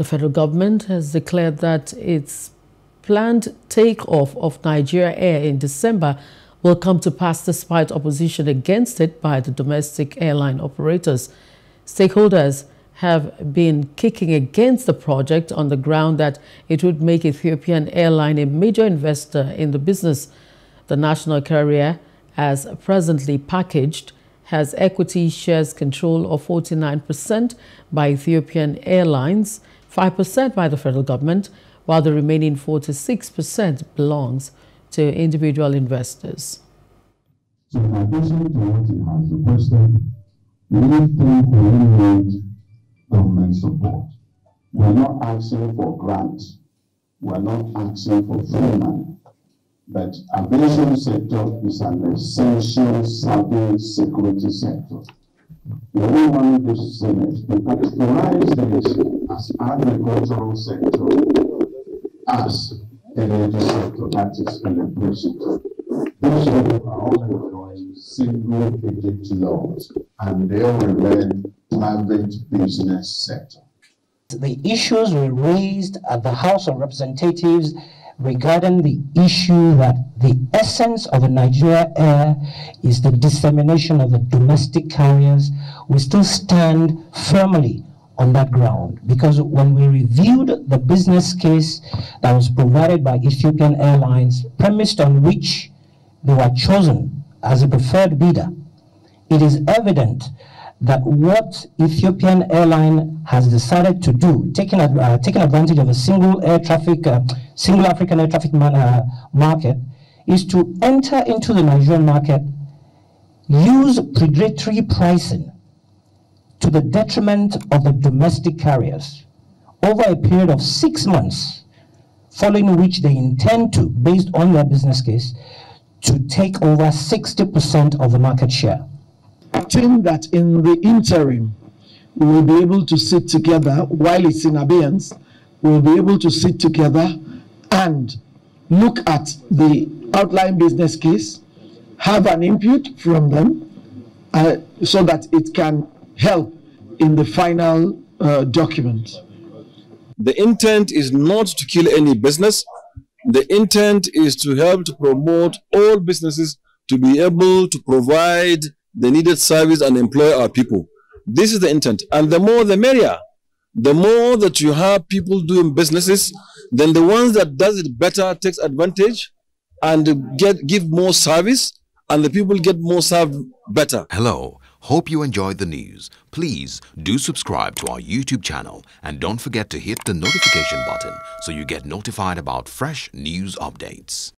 The federal government has declared that its planned takeoff of Nigeria Air in December will come to pass despite opposition against it by the domestic airline operators. Stakeholders have been kicking against the project on the ground that it would make Ethiopian Airlines a major investor in the business. The national carrier, as presently packaged, has equity shares control of 49% by Ethiopian Airlines, 5% by the federal government, while the remaining 46% belongs to individual investors. So in addition to what it has requested, we need government support. We are not asking for grants. We are not asking for free money. But aviation sector is an essential civil security sector. We don't want this Senate to categorize it as agricultural sector, as energy sector, that is electricity. Those people are all enjoying single agent laws, and they all remain private business sector. The issues we raised at the House of Representatives regarding the issue that the essence of a Nigeria Air is the dissemination of the domestic carriers, we still stand firmly on that ground, because when we reviewed the business case that was provided by Ethiopian Airlines, premised on which they were chosen as a preferred bidder, it is evident that what Ethiopian Airline has decided to do, taking advantage of a single air traffic, single African air traffic market, is to enter into the Nigerian market, use predatory pricing to the detriment of the domestic carriers over a period of 6 months, following which they intend to, based on their business case, to take over 60% of the market share. I think that in the interim, we will be able to sit together while it's in abeyance. We'll be able to sit together and look at the outline business case, have an input from them so that it can help in the final document. The intent is not to kill any business. The intent is to help to promote all businesses to be able to provide the needed service and employ our people. This is the intent. And the more the merrier. The more that you have people doing businesses, then the ones that does it better takes advantage and give more service, and the people get more served better. Hello. Hope you enjoyed the news. Please do subscribe to our YouTube channel and don't forget to hit the notification button so you get notified about fresh news updates.